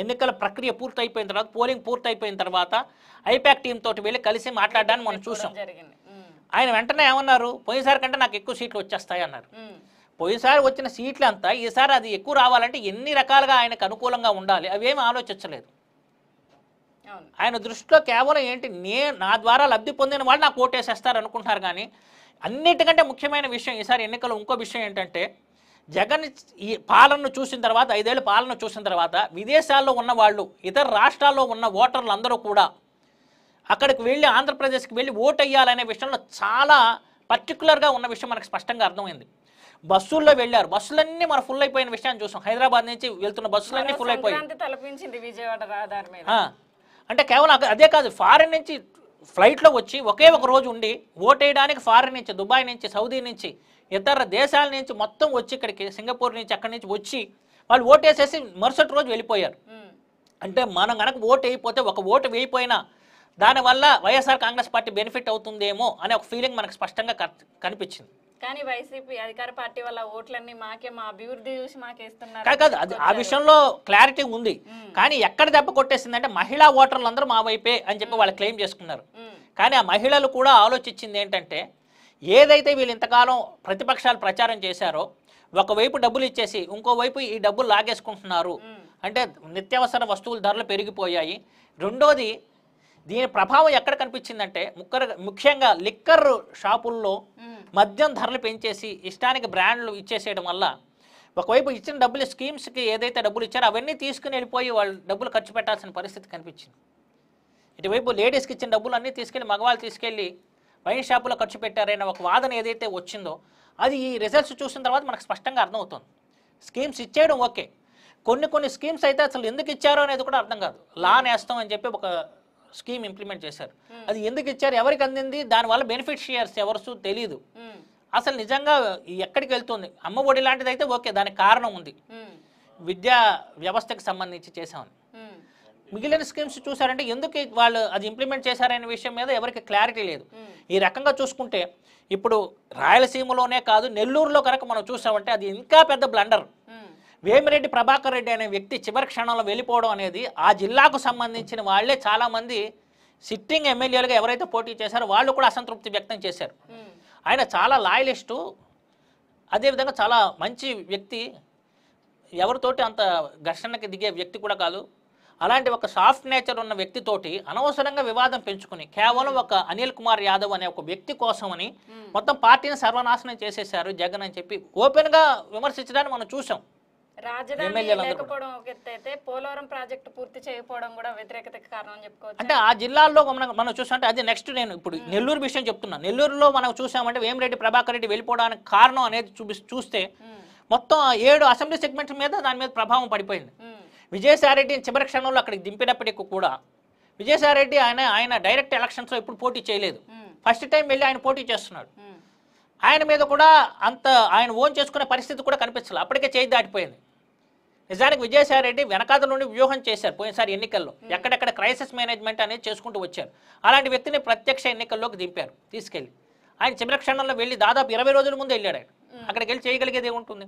ఎన్నికల ప్రక్రియ పూర్తయిపోయిన తర్వాత, పోలింగ్ పూర్తయిపోయిన తర్వాత ఐపాక్ టీమ్ తోటి వెళ్ళి కలిసి మాట్లాడడానికి మనం చూసాం. ఆయన వెంటనే ఏమన్నారు, పోయినసారి కంటే నాకు ఎక్కువ సీట్లు వచ్చేస్తాయి అన్నారు. పోయినసారి వచ్చిన సీట్లు అంతా ఈసారి అది ఎక్కువ రావాలంటే ఎన్ని రకాలుగా ఆయనకు అనుకూలంగా ఉండాలి, అవేమి ఆలోచించలేదు. ఆయన దృష్టిలో కేవలం ఏంటి, నా ద్వారా లబ్ధి పొందిన వాళ్ళు నాకు ఓటేసేస్తారు అనుకుంటున్నారు. కానీ అన్నిటికంటే ముఖ్యమైన విషయం ఈసారి ఎన్నికలు ఇంకో విషయం ఏంటంటే, జగన్ ఈ పాలనను చూసిన తర్వాత, 5 ఏళ్ళు పాలన చూసిన తర్వాత విదేశాల్లో ఉన్న వాళ్ళు, ఇతర రాష్ట్రాల్లో ఉన్న ఓటర్లు అందరూ కూడా అక్కడికి వెళ్ళి ఆంధ్రప్రదేశ్కి వెళ్ళి ఓటు వేయాలనే విషయంలో చాలా పర్టికులర్గా ఉన్న విషయం మనకు స్పష్టంగా అర్థమైంది. బస్సుల్లో వెళ్ళారు, బస్సులన్నీ మనం ఫుల్ అయిపోయిన విషయాన్ని చూసాం. హైదరాబాద్ నుంచి వెళ్తున్న బస్సులన్నీ ఫుల్ అయిపోయింది. అంటే కేవలం అదే కాదు, ఫారిన్ నుంచి ఫ్లైట్లో వచ్చి ఒకే ఒక రోజు ఉండి ఓటేయడానికి ఫారిన్ నుంచి, దుబాయ్ నుంచి, సౌదీ నుంచి, ఇతర దేశాల నుంచి మొత్తం వచ్చి ఇక్కడికి, సింగపూర్ నుంచి, అక్కడి నుంచి వచ్చి వాళ్ళు ఓటేసేసి మరుసటి రోజు వెళ్ళిపోయారు. అంటే మనం కనుక ఓటు వేయిపోతే, ఒక ఓటు వేయిపోయినా దానివల్ల వైఎస్ఆర్ కాంగ్రెస్ పార్టీ బెనిఫిట్ అవుతుందేమో అనే ఒక ఫీలింగ్ మనకు స్పష్టంగా కనిపించింది. కానీ వైసీపీ అధికార పార్టీ వల్ల ఓట్లన్నీ మాకే, మా అభివృద్ధి చూసి మాకేస్తున్నారు కాదు, అది ఆ విషయంలో క్లారిటీ ఉంది. కానీ ఎక్కడ దెబ్బ కొట్టేసింది అంటే, మహిళా ఓటర్లు అందరూ మా వైపే అని చెప్పి వాళ్ళు క్లెయిమ్ చేసుకున్నారు. కానీ ఆ మహిళలు కూడా ఆలోచించింది ఏంటంటే, ఏదైతే వీళ్ళు ఇంతకాలం ప్రతిపక్షాలు ప్రచారం చేశారో, ఒకవైపు డబ్బులు ఇచ్చేసి ఇంకోవైపు ఈ డబ్బులు లాగేసుకుంటున్నారు అంటే నిత్యావసర వస్తువుల ధరలు పెరిగిపోయాయి. రెండోది, దీని ప్రభావం ఎక్కడ కనిపించిందంటే ముఖ్యంగా లిక్కర్ షాపుల్లో మద్యం ధరలు పెంచేసి ఇష్టానికి బ్రాండ్లు ఇచ్చేసేయడం వల్ల, ఒకవైపు ఇచ్చిన డబ్బులు స్కీమ్స్కి ఏదైతే డబ్బులు ఇచ్చారో అవన్నీ తీసుకుని వెళ్ళిపోయి వాళ్ళు డబ్బులు ఖర్చు పెట్టాల్సిన పరిస్థితి కనిపించింది. ఇటువైపు లేడీస్కి ఇచ్చిన డబ్బులు అన్నీ తీసుకెళ్ళి మగవాళ్ళు తీసుకెళ్ళి వైన్ షాపులో ఖర్చు పెట్టారైనా ఒక వాదన ఏదైతే వచ్చిందో, అది ఈ రిజల్ట్స్ చూసిన తర్వాత మనకు స్పష్టంగా అర్థమవుతుంది. స్కీమ్స్ ఇచ్చేయడం ఓకే, కొన్ని స్కీమ్స్ అయితే అసలు ఎందుకు ఇచ్చారో అనేది కూడా అర్థం కాదు. లా నేస్తాం అని చెప్పి ఒక స్కీమ్ ఇంప్లిమెంట్ చేశారు, అది ఎందుకు ఇచ్చారు, ఎవరికి అందింది, దానివల్ల బెనిఫిషియర్స్ ఎవరు తెలియదు. అసలు నిజంగా ఎక్కడికి వెళ్తుంది, అమ్మ ఒడి లాంటిది అయితే ఓకే, దానికి కారణం ఉంది, విద్యా వ్యవస్థకు సంబంధించి చేశామని. మిగిలిన స్కీమ్స్ చూసారంటే ఎందుకు వాళ్ళు అది ఇంప్లిమెంట్ చేశారనే విషయం మీద ఎవరికి క్లారిటీ లేదు. ఈ రకంగా చూసుకుంటే ఇప్పుడు రాయలసీమలోనే కాదు, నెల్లూరులో కనుక మనం చూసామంటే అది ఇంకా పెద్ద బ్లండర్. వేమిరెడ్డి ప్రభాకర్ రెడ్డి అనే వ్యక్తి చివరి క్షణంలో వెళ్ళిపోవడం అనేది, ఆ జిల్లాకు సంబంధించిన వాళ్లే చాలామంది సిట్టింగ్ ఎమ్మెల్యేలుగా ఎవరైతే పోటీ చేశారో వాళ్ళు కూడా అసంతృప్తి వ్యక్తం చేశారు. ఆయన చాలా లాయలిస్టు, అదేవిధంగా చాలా మంచి వ్యక్తి, ఎవరితోటి అంత ఘర్షణకి దిగే వ్యక్తి కూడా కాదు. అలాంటి ఒక సాఫ్ట్ నేచర్ ఉన్న వ్యక్తితోటి అనవసరంగా వివాదం పెంచుకుని కేవలం ఒక అనిల్ కుమార్ యాదవ్ అనే ఒక వ్యక్తి కోసమని మొత్తం పార్టీని సర్వనాశనం చేసేశారు జగన్ అని చెప్పి ఓపెన్గా విమర్శించడానికి మనం చూసాం. అంటే ఆ జిల్లాల్లో మనం చూసామంటే అది నెక్స్ట్. నేను ఇప్పుడు నెల్లూరు విషయం చెప్తున్నాను. నెల్లూరులో మనం చూసామంటే వేమిరెడ్డి ప్రభాకర్ రెడ్డి వెళ్ళిపోవడానికి కారణం అనేది చూస్తే మొత్తం 7 అసెంబ్లీ సెగ్మెంట్స్ మీద దాని మీద ప్రభావం పడిపోయింది. విజయసాయిరెడ్డిని చివరి క్షణంలో అక్కడికి దింపినప్పటికీ కూడా విజయసాయిరెడ్డి ఆయన డైరెక్ట్ ఎలక్షన్స్లో ఇప్పుడు పోటీ చేయలేదు, ఫస్ట్ టైం వెళ్ళి ఆయన పోటీ చేస్తున్నాడు. ఆయన మీద కూడా అంత ఆయన ఓన్ చేసుకునే పరిస్థితి కూడా కనిపించలేదు, అప్పటికే చేయి దాటిపోయింది. నిజానికి విజయసాయిరెడ్డి వెనకాతల నుండి వ్యూహం చేశారు పోయినసారి ఎన్నికల్లో, ఎక్కడెక్కడ క్రైసిస్ మేనేజ్మెంట్ అనేది చేసుకుంటూ వచ్చారు. అలాంటి వ్యక్తిని ప్రత్యక్ష ఎన్నికల్లోకి దింపారు తీసుకెళ్ళి. ఆయన చివరి క్షణంలో వెళ్ళి దాదాపు 20 రోజుల ముందు వెళ్ళాడు. ఆయన అక్కడికి వెళ్ళి చేయగలిగేది ఏముంటుంది?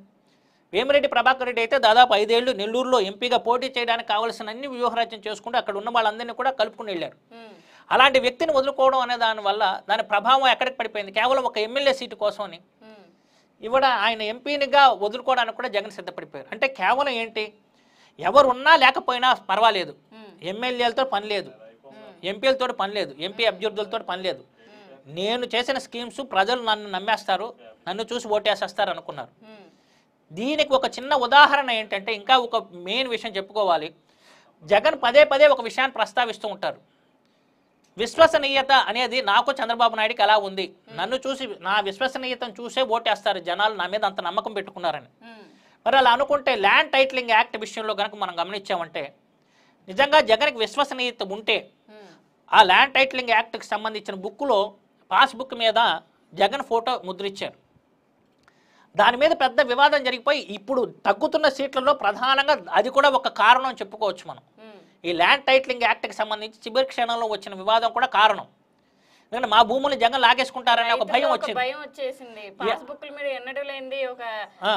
వేమిరెడ్డి ప్రభాకర్ రెడ్డి అయితే దాదాపు 5 ఏళ్ళు నెల్లూరులో ఎంపీగా పోటీ చేయడానికి కావాల్సిన అన్ని వ్యూహరాజ్యం చేసుకుంటూ అక్కడ ఉన్న వాళ్ళందరినీ కూడా కలుపుకుని వెళ్ళారు. అలాంటి వ్యక్తిని వదులుకోవడం అనే దానివల్ల దాని ప్రభావం ఎక్కడికి పడిపోయింది, కేవలం ఒక ఎమ్మెల్యే సీటు కోసమని ఇవాడ ఆయన ఎంపీనిగా వదులుకోవడానికి కూడా జగన్ సిద్ధపడిపోయారు. అంటే కేవలం ఏంటి, ఎవరున్నా లేకపోయినా పర్వాలేదు, ఎమ్మెల్యేలతో పని లేదు, ఎంపీలతో పని లేదు, ఎంపీ అభ్యర్థులతో పని లేదు, నేను చేసిన స్కీమ్స్ ప్రజలు నన్ను నమ్మేస్తారు, నన్ను చూసి ఓటేసేస్తారు అనుకున్నారు. దీనికి ఒక చిన్న ఉదాహరణ ఏంటంటే, ఇంకా ఒక మెయిన్ విషయం చెప్పుకోవాలి. జగన్ పదే ఒక విషయాన్ని ప్రస్తావిస్తూ ఉంటారు, విశ్వసనీయత అనేది నాకు చంద్రబాబు నాయుడుకి ఎలా ఉంది, నన్ను చూసి నా విశ్వసనీయతను చూసే ఓటేస్తారు జనాలు, నా మీద అంత నమ్మకం పెట్టుకున్నారని. మరి అలా అనుకుంటే ల్యాండ్ టైటిలింగ్ యాక్ట్ విషయంలో కనుక మనం గమనించామంటే, నిజంగా జగన్కి విశ్వసనీయత ఉంటే ఆ ల్యాండ్ టైటిలింగ్ యాక్ట్కి సంబంధించిన బుక్లో పాస్బుక్ మీద జగన్ ఫోటో ముద్రించారు. దాని మీద పెద్ద వివాదం జరిగిపోయి ఇప్పుడు తగ్గుతున్న సీట్లలో ప్రధానంగా అది కూడా ఒక కారణం చెప్పుకోవచ్చు మనం. ఈ ల్యాండ్ టైటిలింగ్ యాక్ట్కి సంబంధించి చివరి క్షణంలో వచ్చిన వివాదం కూడా కారణం. ఎందుకంటే మా భూములు జంగం లాగేసుకుంటారనే ఒక భయం వచ్చింది, భయం వచ్చేసింది. పాస్ బుక్ల మీద ఎన్నడూలేంది ఒక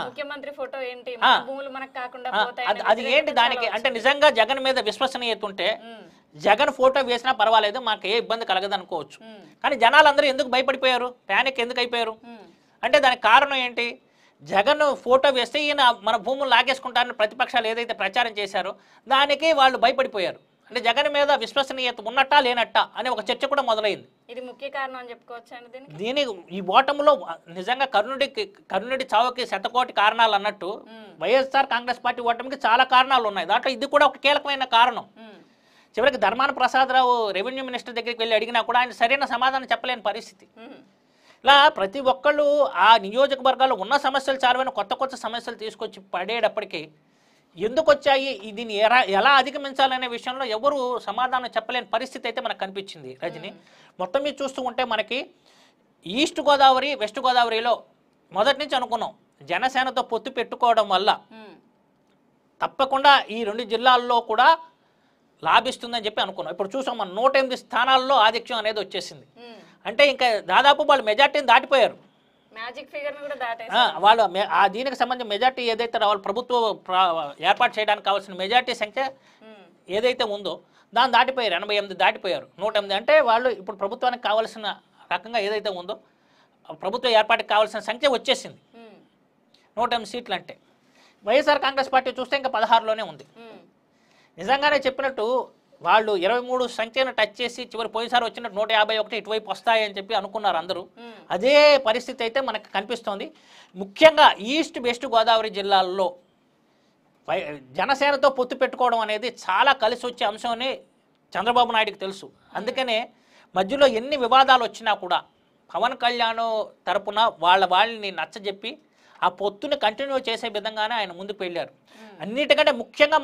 ముఖ్యమంత్రి ఫోటో ఏంటి మా భూములు మనకు కాకుండా పోతాయి అది ఏంటి దానికి అంటే నిజంగా జగన్ మీద విశ్వసనీయత ఉంటే జగన్ ఫోటో వేసినా పర్వాలేదు మాకు ఏ ఇబ్బంది కలగదు అనుకోవచ్చు. కానీ జనాలందరూ ఎందుకు భయపడిపోయారు, ప్యానిక్ ఎందుకు అయిపోయారు అంటే దానికి కారణం ఏంటి, జగన్ ఫోటో వేస్తే ఈయన మన భూములు లాగేసుకుంటారని ప్రతిపక్షాలు ఏదైతే ప్రచారం చేశారో దానికి వాళ్ళు భయపడిపోయారు. అంటే జగన్ మీద విశ్వసనీయత ఉన్నట్టా లేనట్టా అనే ఒక చర్చ కూడా మొదలైంది. ఇది ముఖ్య కారణం అని చెప్పుకోవచ్చు. దీని ఈ ఓటములో నిజంగా కర్ణుడి చావుకి శతకోటి కారణాలు అన్నట్టు వైఎస్ఆర్ కాంగ్రెస్ పార్టీ ఓటమికి చాలా కారణాలు ఉన్నాయి, దాంట్లో ఇది కూడా ఒక కీలకమైన కారణం. చివరికి ధర్మాన ప్రసాదరావు రెవెన్యూ మినిస్టర్ దగ్గరికి వెళ్ళి అడిగినా కూడా ఆయన సరైన సమాధానం చెప్పలేని పరిస్థితి. ఇలా ప్రతి ఒక్కళ్ళు ఆ నియోజకవర్గాల్లో ఉన్న సమస్యలు చాలవైన కొత్త కొత్త సమస్యలు తీసుకొచ్చి పడేటప్పటికీ ఎందుకు వచ్చాయి, దీన్ని ఎలా అధిగమించాలనే విషయంలో ఎవరు సమాధానం చెప్పలేని పరిస్థితి అయితే మనకు కనిపించింది రజని. మొత్తం మీద చూస్తూ ఉంటే మనకి ఈస్ట్ గోదావరి వెస్ట్ గోదావరిలో మొదటి నుంచి అనుకున్నాం జనసేనతో పొత్తు పెట్టుకోవడం వల్ల తప్పకుండా ఈ రెండు జిల్లాల్లో కూడా లాభిస్తుందని చెప్పి అనుకున్నాం. ఇప్పుడు చూసాం మనం 108 స్థానాల్లో ఆధిక్యం అనేది వచ్చేసింది. అంటే ఇంకా దాదాపు వాళ్ళు మెజార్టీని దాటిపోయారు, వాళ్ళు ఆ దీనికి సంబంధించిన మెజార్టీ ఏదైతే రావాలి ప్రభుత్వం ఏర్పాటు చేయడానికి కావాల్సిన మెజార్టీ సంఖ్య ఏదైతే ఉందో దాన్ని దాటిపోయారు, 88 దాటిపోయారు 108. అంటే వాళ్ళు ఇప్పుడు ప్రభుత్వానికి కావాల్సిన రకంగా ఏదైతే ఉందో ప్రభుత్వ ఏర్పాటుకి కావాల్సిన సంఖ్య వచ్చేసింది 108 సీట్లు. అంటే వైఎస్ఆర్ కాంగ్రెస్ పార్టీ చూస్తే ఇంకా 16లోనే ఉంది. నిజంగానే చెప్పినట్టు వాళ్ళు 23 సంఖ్యను టచ్ చేసి చివరి పోయినసారి వచ్చినట్టు 151 ఇటువైపు వస్తాయని చెప్పి అనుకున్నారు అందరూ. అదే పరిస్థితి అయితే మనకు కనిపిస్తోంది. ముఖ్యంగా ఈస్ట్ వెస్ట్ గోదావరి జిల్లాల్లో జనసేనతో పొత్తు పెట్టుకోవడం అనేది చాలా కలిసి వచ్చే అంశం అని చంద్రబాబు నాయుడుకి తెలుసు. అందుకనే మధ్యలో ఎన్ని వివాదాలు వచ్చినా కూడా పవన్ కళ్యాణ్ తరపున వాళ్ళని నచ్చజెప్పి ఆ పొత్తుని కంటిన్యూ చేసే విధంగానే ఆయన ముందుకు వెళ్ళారు. అన్నిటికంటే ముఖ్యంగా